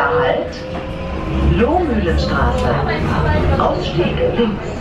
Nächster Halt, Lohmühlenstraße, Ausstieg links.